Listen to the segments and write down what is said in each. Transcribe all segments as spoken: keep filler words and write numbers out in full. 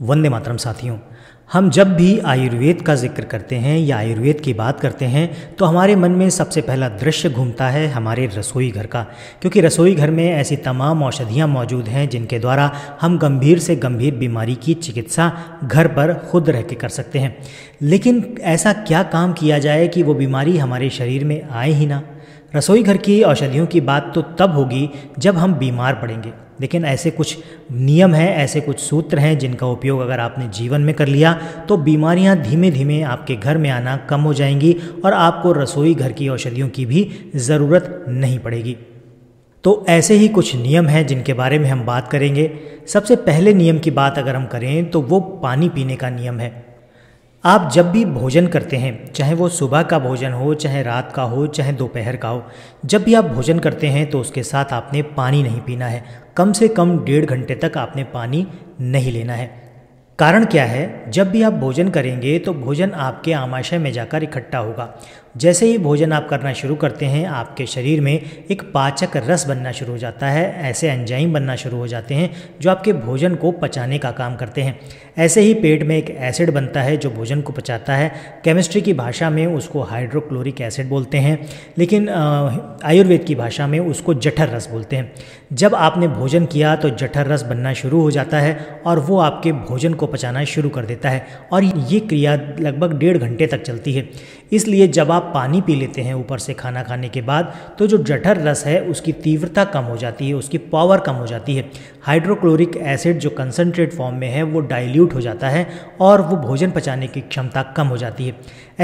वंदे मातरम साथियों, हम जब भी आयुर्वेद का जिक्र करते हैं या आयुर्वेद की बात करते हैं तो हमारे मन में सबसे पहला दृश्य घूमता है हमारे रसोई घर का, क्योंकि रसोई घर में ऐसी तमाम औषधियाँ मौजूद हैं जिनके द्वारा हम गंभीर से गंभीर बीमारी की चिकित्सा घर पर खुद रह के कर सकते हैं। लेकिन ऐसा क्या काम किया जाए कि वो बीमारी हमारे शरीर में आए ही ना। रसोई घर की औषधियों की बात तो तब होगी जब हम बीमार पड़ेंगे, लेकिन ऐसे कुछ नियम हैं, ऐसे कुछ सूत्र हैं जिनका उपयोग अगर आपने जीवन में कर लिया तो बीमारियां धीमे धीमे आपके घर में आना कम हो जाएंगी और आपको रसोई घर की औषधियों की भी ज़रूरत नहीं पड़ेगी। तो ऐसे ही कुछ नियम हैं जिनके बारे में हम बात करेंगे। सबसे पहले नियम की बात अगर हम करें तो वो पानी पीने का नियम है। आप जब भी भोजन करते हैं, चाहे वो सुबह का भोजन हो, चाहे रात का हो, चाहे दोपहर का हो, जब भी आप भोजन करते हैं तो उसके साथ आपने पानी नहीं पीना है। कम से कम डेढ़ घंटे तक आपने पानी नहीं लेना है। कारण क्या है, जब भी आप भोजन करेंगे तो भोजन आपके आमाशय में जाकर इकट्ठा होगा। जैसे ही भोजन आप करना शुरू करते हैं, आपके शरीर में एक पाचक रस बनना शुरू हो जाता है। ऐसे एंजाइम बनना शुरू हो जाते हैं जो आपके भोजन को पचाने का काम करते हैं। ऐसे ही पेट में एक एसिड बनता है जो भोजन को पचाता है। केमिस्ट्री की भाषा में उसको हाइड्रोक्लोरिक एसिड बोलते हैं, लेकिन आयुर्वेद की भाषा में उसको जठर रस बोलते हैं। जब आपने भोजन किया तो जठर रस बनना शुरू हो जाता है और वो आपके भोजन को पचाना शुरू कर देता है, और ये क्रिया लगभग डेढ़ घंटे तक चलती है। इसलिए जब आप पानी पी लेते हैं ऊपर से खाना खाने के बाद, तो जो जठर रस है उसकी तीव्रता कम हो जाती है, उसकी पावर कम हो जाती है। हाइड्रोक्लोरिक एसिड जो कंसनट्रेट फॉर्म में है वो डाइल्यूट हो जाता है और वो भोजन पचाने की क्षमता कम हो जाती है।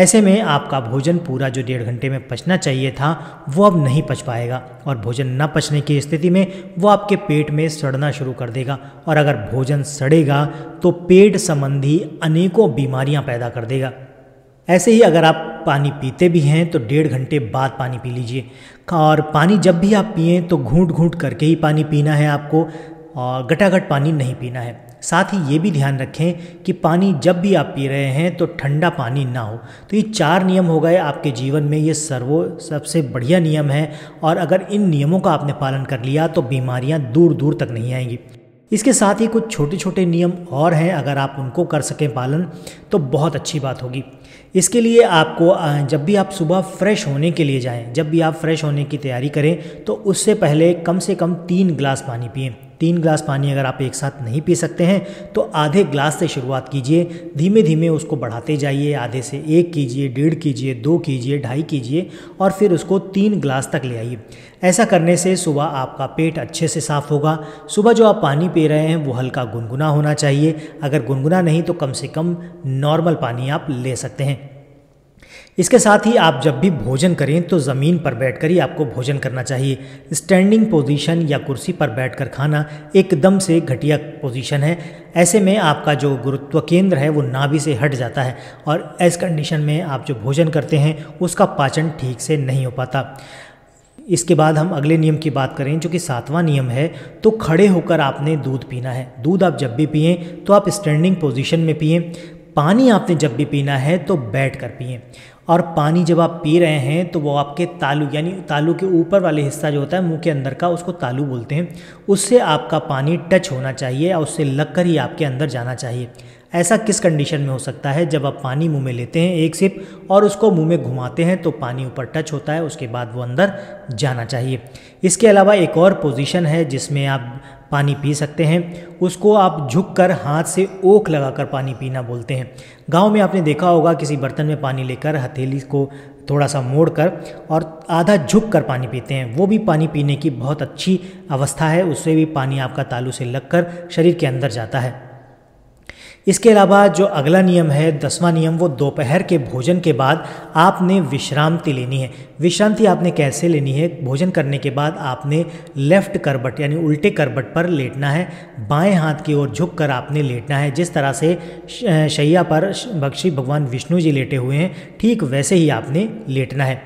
ऐसे में आपका भोजन पूरा जो डेढ़ घंटे में पचना चाहिए था वो अब नहीं पच पाएगा, और भोजन न पचने की स्थिति में वो आपके पेट में सड़ना शुरू कर देगा, और अगर भोजन सड़ेगा तो पेट संबंधी अनेकों बीमारियां पैदा कर देगा। ऐसे ही अगर आप पानी पीते भी हैं तो डेढ़ घंटे बाद पानी पी लीजिए, और पानी जब भी आप पिए तो घूंट घूंट करके ही पानी पीना है आपको, और गटागट पानी नहीं पीना है। साथ ही ये भी ध्यान रखें कि पानी जब भी आप पी रहे हैं तो ठंडा पानी ना हो। तो ये चार नियम हो गए आपके जीवन में, ये सर्वो सबसे बढ़िया नियम है, और अगर इन नियमों का आपने पालन कर लिया तो बीमारियाँ दूर दूर तक नहीं आएंगी। इसके साथ ही कुछ छोटे छोटे नियम और हैं, अगर आप उनको कर सकें पालन तो बहुत अच्छी बात होगी। इसके लिए आपको जब भी आप सुबह फ्रेश होने के लिए जाएं, जब भी आप फ्रेश होने की तैयारी करें तो उससे पहले कम से कम तीन ग्लास पानी पिएं। तीन ग्लास पानी अगर आप एक साथ नहीं पी सकते हैं तो आधे ग्लास से शुरुआत कीजिए, धीमे धीमे उसको बढ़ाते जाइए। आधे से एक कीजिए, डेढ़ कीजिए, दो कीजिए, ढाई कीजिए, और फिर उसको तीन ग्लास तक ले आइए। ऐसा करने से सुबह आपका पेट अच्छे से साफ़ होगा। सुबह जो आप पानी पी रहे हैं वो हल्का गुनगुना होना चाहिए। अगर गुनगुना नहीं तो कम से कम नॉर्मल पानी आप ले सकते हैं। इसके साथ ही आप जब भी भोजन करें तो ज़मीन पर बैठकर ही आपको भोजन करना चाहिए। स्टैंडिंग पोजीशन या कुर्सी पर बैठकर खाना एकदम से घटिया पोजीशन है। ऐसे में आपका जो गुरुत्व केंद्र है वो नाभि से हट जाता है, और इस कंडीशन में आप जो भोजन करते हैं उसका पाचन ठीक से नहीं हो पाता। इसके बाद हम अगले नियम की बात करें जो कि सातवां नियम है, तो खड़े होकर आपने दूध पीना है। दूध आप जब भी पिएँ तो आप स्टैंडिंग पोजीशन में पिएँ। पानी आपने जब भी पीना है तो बैठ कर पिएँ, और पानी जब आप पी रहे हैं तो वो आपके तालू, यानी तालू के ऊपर वाले हिस्सा जो होता है मुंह के अंदर का, उसको तालू बोलते हैं, उससे आपका पानी टच होना चाहिए और उससे लगकर ही आपके अंदर जाना चाहिए। ऐसा किस कंडीशन में हो सकता है, जब आप पानी मुंह में लेते हैं एक सिप और उसको मुंह में घुमाते हैं तो पानी ऊपर टच होता है, उसके बाद वो अंदर जाना चाहिए। इसके अलावा एक और पोजीशन है जिसमें आप पानी पी सकते हैं, उसको आप झुककर हाथ से ओख लगाकर पानी पीना बोलते हैं। गांव में आपने देखा होगा किसी बर्तन में पानी लेकर हथेली को थोड़ा सा मोड़कर और आधा झुक कर पानी पीते हैं। वो भी पानी पीने की बहुत अच्छी अवस्था है, उससे भी पानी आपका तालू से लगकर शरीर के अंदर जाता है। इसके अलावा जो अगला नियम है, दसवां नियम, वो दोपहर के भोजन के बाद आपने विश्रांति लेनी है। विश्रांति आपने कैसे लेनी है, भोजन करने के बाद आपने लेफ़्ट करवट यानी उल्टे करवट पर लेटना है। बाएं हाथ की ओर झुककर आपने लेटना है। जिस तरह से शैया पर बख्शी भगवान विष्णु जी लेटे हुए हैं, ठीक वैसे ही आपने लेटना है।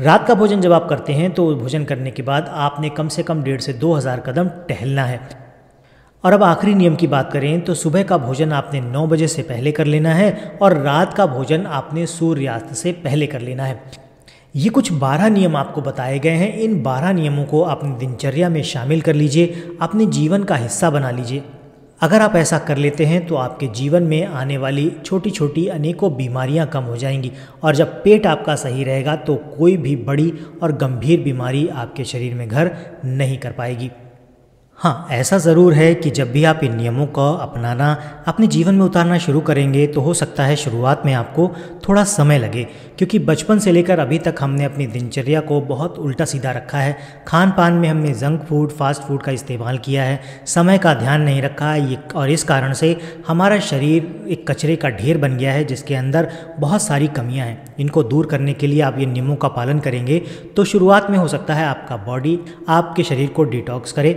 रात का भोजन जब आप करते हैं तो भोजन करने के बाद आपने कम से कम डेढ़ से दो हज़ार कदम टहलना है। और अब आखिरी नियम की बात करें तो सुबह का भोजन आपने नौ बजे से पहले कर लेना है, और रात का भोजन आपने सूर्यास्त से पहले कर लेना है। ये कुछ बारह नियम आपको बताए गए हैं। इन बारह नियमों को अपनी दिनचर्या में शामिल कर लीजिए, अपने जीवन का हिस्सा बना लीजिए। अगर आप ऐसा कर लेते हैं तो आपके जीवन में आने वाली छोटी छोटी अनेकों बीमारियां कम हो जाएंगी और जब पेट आपका सही रहेगा तो कोई भी बड़ी और गंभीर बीमारी आपके शरीर में घर नहीं कर पाएगी। हाँ, ऐसा ज़रूर है कि जब भी आप इन नियमों का अपनाना अपने जीवन में उतारना शुरू करेंगे तो हो सकता है शुरुआत में आपको थोड़ा समय लगे, क्योंकि बचपन से लेकर अभी तक हमने अपनी दिनचर्या को बहुत उल्टा सीधा रखा है। खान पान में हमने जंक फूड, फास्ट फूड का इस्तेमाल किया है, समय का ध्यान नहीं रखा ये, और इस कारण से हमारा शरीर एक कचरे का ढेर बन गया है जिसके अंदर बहुत सारी कमियाँ हैं। इनको दूर करने के लिए आप इन नियमों का पालन करेंगे तो शुरुआत में हो सकता है आपका बॉडी आपके शरीर को डिटॉक्स करे।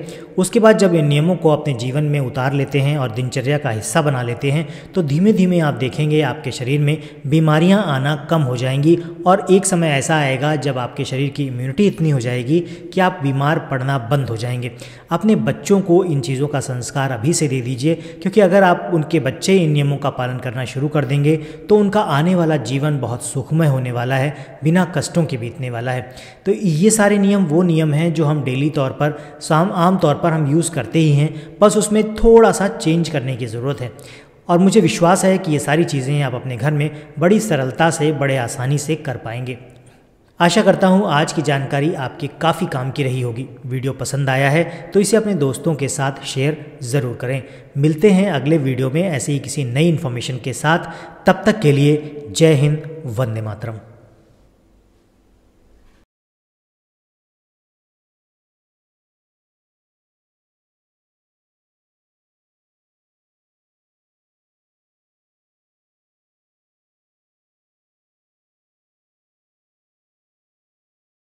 उसके बाद जब इन नियमों को अपने जीवन में उतार लेते हैं और दिनचर्या का हिस्सा बना लेते हैं तो धीमे धीमे आप देखेंगे आपके शरीर में बीमारियां आना कम हो जाएंगी और एक समय ऐसा आएगा जब आपके शरीर की इम्यूनिटी इतनी हो जाएगी कि आप बीमार पड़ना बंद हो जाएंगे। अपने बच्चों को इन चीज़ों का संस्कार अभी से दे दीजिए, क्योंकि अगर आप उनके बच्चे इन नियमों का पालन करना शुरू कर देंगे तो उनका आने वाला जीवन बहुत सुखमय होने वाला है, बिना कष्टों के बीतने वाला है। तो ये सारे नियम वो नियम हैं जो हम डेली तौर पर शाम आम तौर पर हम यूज़ करते ही हैं, बस उसमें थोड़ा सा चेंज करने की ज़रूरत है। और मुझे विश्वास है कि ये सारी चीज़ें आप अपने घर में बड़ी सरलता से, बड़े आसानी से कर पाएंगे। आशा करता हूँ आज की जानकारी आपके काफ़ी काम की रही होगी। वीडियो पसंद आया है तो इसे अपने दोस्तों के साथ शेयर ज़रूर करें। मिलते हैं अगले वीडियो में ऐसे ही किसी नई इन्फॉर्मेशन के साथ। तब तक के लिए जय हिंद, वंदे मातरम।